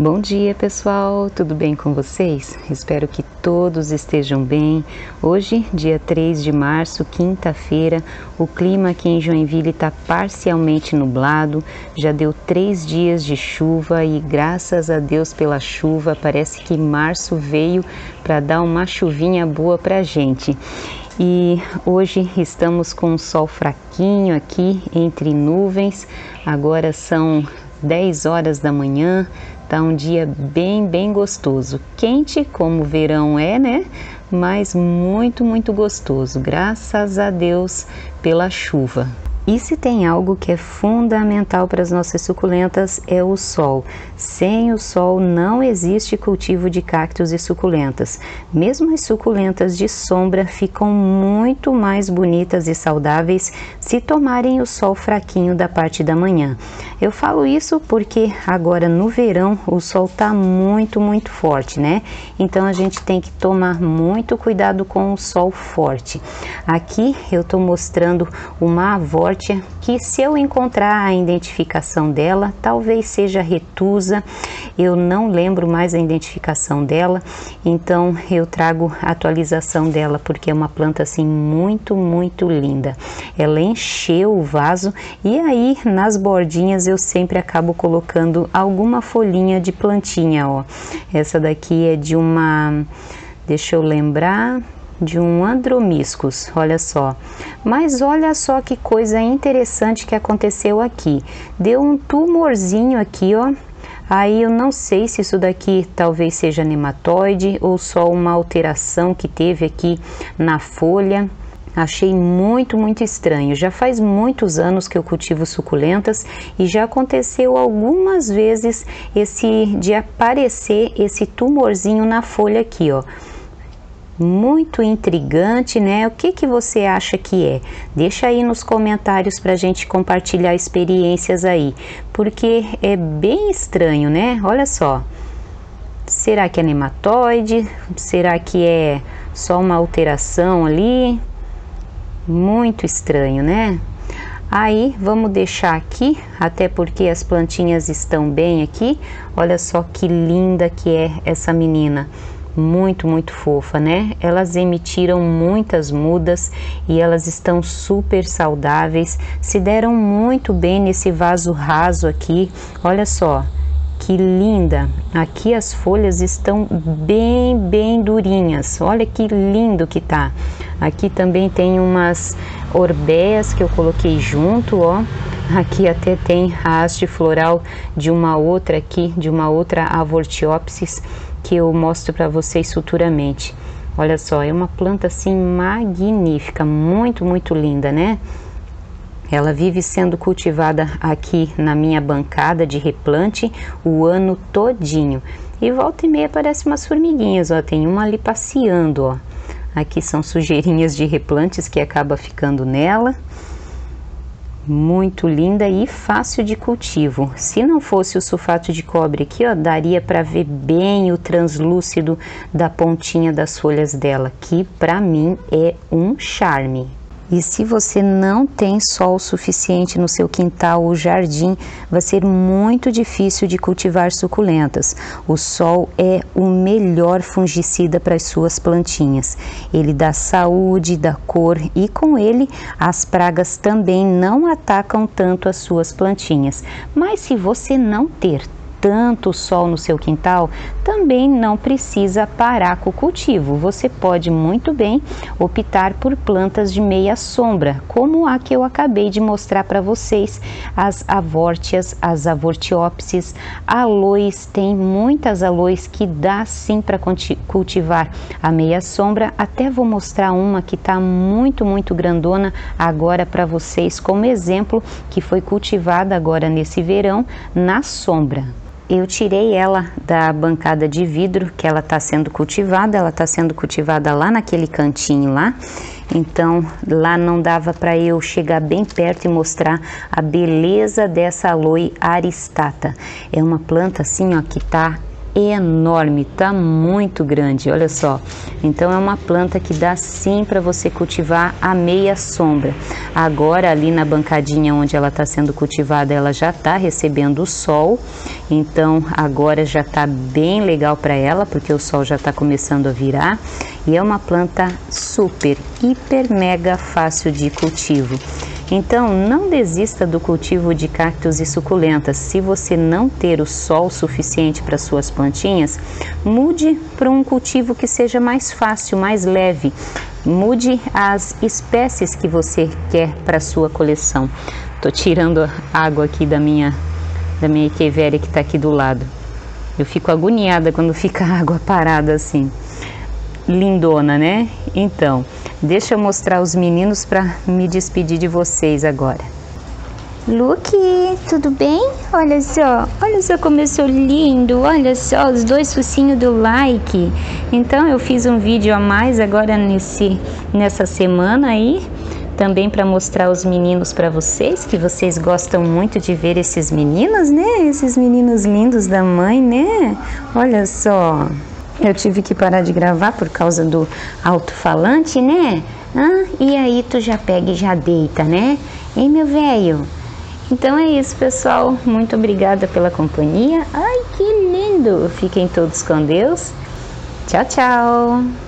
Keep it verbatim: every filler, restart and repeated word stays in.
Bom dia, pessoal, tudo bem com vocês? Espero que todos estejam bem. Hoje, dia três de março, quinta-feira, o clima aqui em Joinville está parcialmente nublado, já deu três dias de chuva e graças a Deus pela chuva, parece que março veio para dar uma chuvinha boa pra gente. E hoje estamos com um sol fraquinho aqui entre nuvens, agora são dez horas da manhã. Tá um dia bem, bem gostoso, quente como o verão é, né? Mas muito, muito gostoso, graças a Deus pela chuva. E se tem algo que é fundamental para as nossas suculentas é o sol. Sem o sol não existe cultivo de cactos e suculentas. Mesmo as suculentas de sombra ficam muito mais bonitas e saudáveis se tomarem o sol fraquinho da parte da manhã. Eu falo isso porque agora no verão o sol está muito, muito forte, né? Então a gente tem que tomar muito cuidado com o sol forte. Aqui eu estou mostrando uma haworthia que, se eu encontrar a identificação dela, talvez seja retusa, eu não lembro mais a identificação dela, então eu trago a atualização dela porque é uma planta assim muito, muito linda. Ela encheu o vaso e aí nas bordinhas eu sempre acabo colocando alguma folhinha de plantinha, ó. Essa daqui é de uma, deixa eu lembrar, de um Andromiscus, olha só. Mas olha só que coisa interessante que aconteceu aqui. Deu um tumorzinho aqui, ó. Aí eu não sei se isso daqui talvez seja nematóide ou só uma alteração que teve aqui na folha. Achei muito, muito estranho. Já faz muitos anos que eu cultivo suculentas e já aconteceu algumas vezes esse de aparecer esse tumorzinho na folha aqui, ó. Muito intrigante, né? O que que você acha que é? Deixa aí nos comentários pra gente compartilhar experiências aí, porque é bem estranho, né? Olha só, será que é nematóide? Será que é só uma alteração ali? Muito estranho, né? Aí vamos deixar aqui, até porque as plantinhas estão bem aqui. Olha só que linda que é essa menina. Muito, muito fofa, né? Elas emitiram muitas mudas e elas estão super saudáveis, se deram muito bem nesse vaso raso aqui. Olha só que linda, aqui as folhas estão bem, bem durinhas. Olha que lindo que tá. Aqui também tem umas orbeias que eu coloquei junto, ó. Aqui até tem a haste floral de uma outra aqui, de uma outra Haworthiopsis, que eu mostro para vocês futuramente. Olha só, é uma planta assim magnífica, muito, muito linda, né? Ela vive sendo cultivada aqui na minha bancada de replante o ano todinho. E volta e meia aparece umas formiguinhas, ó, tem uma ali passeando, ó. Aqui são sujeirinhas de replantes que acaba ficando nela. Muito linda e fácil de cultivo. Se não fosse o sulfato de cobre aqui, ó, daria para ver bem o translúcido da pontinha das folhas dela, que para mim é um charme. E se você não tem sol suficiente no seu quintal ou jardim, vai ser muito difícil de cultivar suculentas. O sol é o melhor fungicida para as suas plantinhas. Ele dá saúde, dá cor e com ele as pragas também não atacam tanto as suas plantinhas. Mas se você não ter tanto sol no seu quintal, também não precisa parar com o cultivo. Você pode muito bem optar por plantas de meia sombra, como a que eu acabei de mostrar para vocês, as haworthias, as haworthiopsis, aloes, tem muitas aloes que dá sim para cultivar a meia sombra. Até vou mostrar uma que tá muito, muito grandona agora para vocês como exemplo, que foi cultivada agora nesse verão na sombra. Eu tirei ela da bancada de vidro que ela está sendo cultivada, ela está sendo cultivada lá naquele cantinho lá, então lá não dava para eu chegar bem perto e mostrar a beleza dessa aloe aristata. É uma planta assim, ó, que tá enorme, tá muito grande, olha só. Então é uma planta que dá sim para você cultivar a meia sombra. Agora ali na bancadinha onde ela está sendo cultivada, ela já está recebendo o sol, então agora já tá bem legal para ela, porque o sol já está começando a virar, e é uma planta super, hiper, mega fácil de cultivo. Então, não desista do cultivo de cactos e suculentas. Se você não ter o sol suficiente para suas plantinhas, mude para um cultivo que seja mais fácil, mais leve. Mude as espécies que você quer para sua coleção. Tô tirando a água aqui da minha da minha echeveria que está aqui do lado. Eu fico agoniada quando fica a água parada assim. Lindona, né? Então, deixa eu mostrar os meninos para me despedir de vocês agora. Luke, tudo bem? Olha só, olha só como eu sou lindo, olha só os dois focinhos do like. Então, eu fiz um vídeo a mais agora nesse, nessa semana aí, também para mostrar os meninos para vocês, que vocês gostam muito de ver esses meninos, né? Esses meninos lindos da mãe, né? Olha só. Eu tive que parar de gravar por causa do alto-falante, né? Ah, e aí tu já pega e já deita, né? Hein, meu velho? Então é isso, pessoal. Muito obrigada pela companhia. Ai, que lindo! Fiquem todos com Deus. Tchau, tchau!